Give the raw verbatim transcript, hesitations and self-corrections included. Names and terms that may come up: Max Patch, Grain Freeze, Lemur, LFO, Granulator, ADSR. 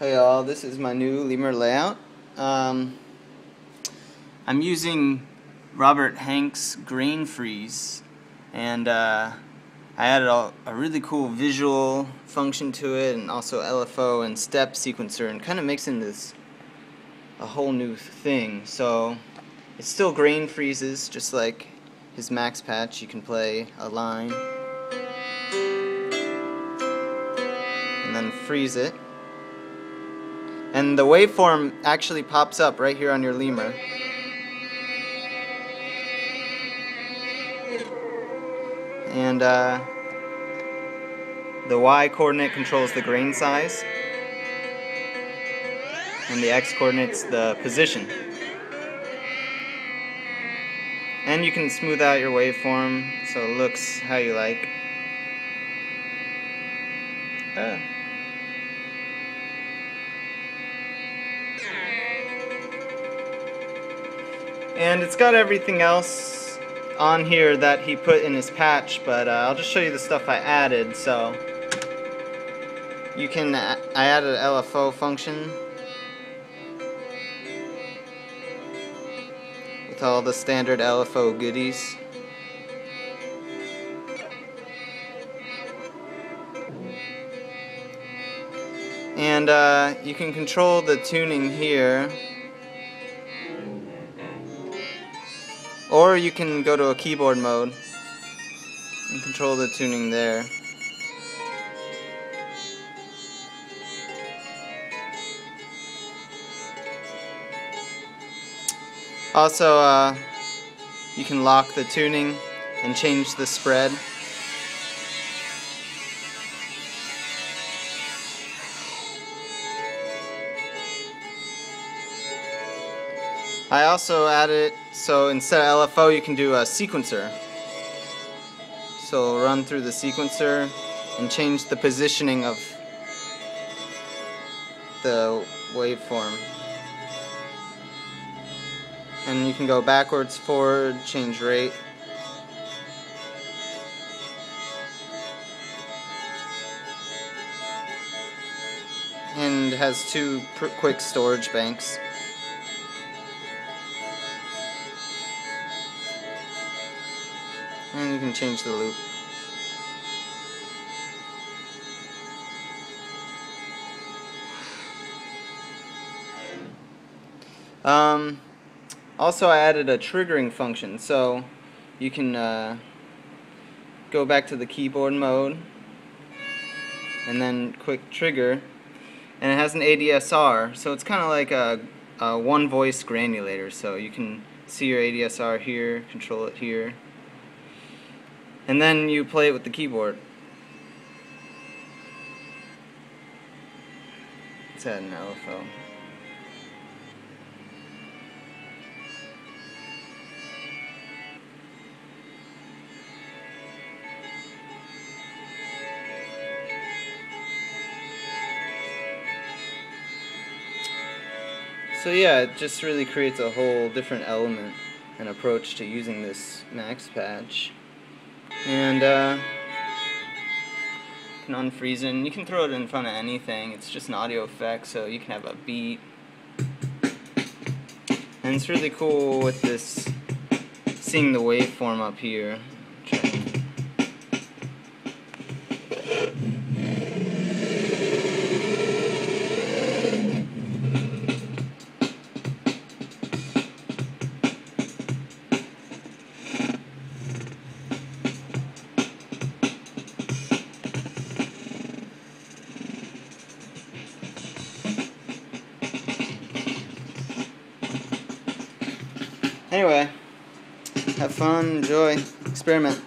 Hey all, this is my new Lemur layout. Um, I'm using Robert Henke's Grain Freeze, and uh, I added a, a really cool visual function to it, and also L F O and step sequencer, and kind of makes into this a whole new thing. So it's still Grain Freezes, just like his Max Patch. You can play a line and then freeze it, and the waveform actually pops up right here on your Lemur. And uh, the Y coordinate controls the grain size, and the X coordinate's the position. And you can smooth out your waveform so it looks how you like. Uh. And it's got everything else on here that he put in his patch, but uh, I'll just show you the stuff I added. So you can, I added an L F O function with all the standard L F O goodies. And uh, you can control the tuning here, or you can go to a keyboard mode and control the tuning there. Also, uh, you can lock the tuning and change the spread. I also added, so instead of L F O you can do a sequencer. So it'll run through the sequencer and change the positioning of the waveform. And you can go backwards, forward, change rate. And it has two pr quick storage banks. And you can change the loop. Um, also, I added a triggering function, so you can uh, go back to the keyboard mode and then quick trigger, and it has an A D S R, so it's kind of like a, a one voice granulator, so you can see your A D S R here, control it here, and then you play it with the keyboard. Let's add an L F O. So yeah, it just really creates a whole different element and approach to using this Max Patch. And uh, you can unfreeze it, and you can throw it in front of anything. It's just an audio effect, so you can have a beat. And it's really cool with this, seeing the waveform up here. Anyway, have fun, enjoy, experiment.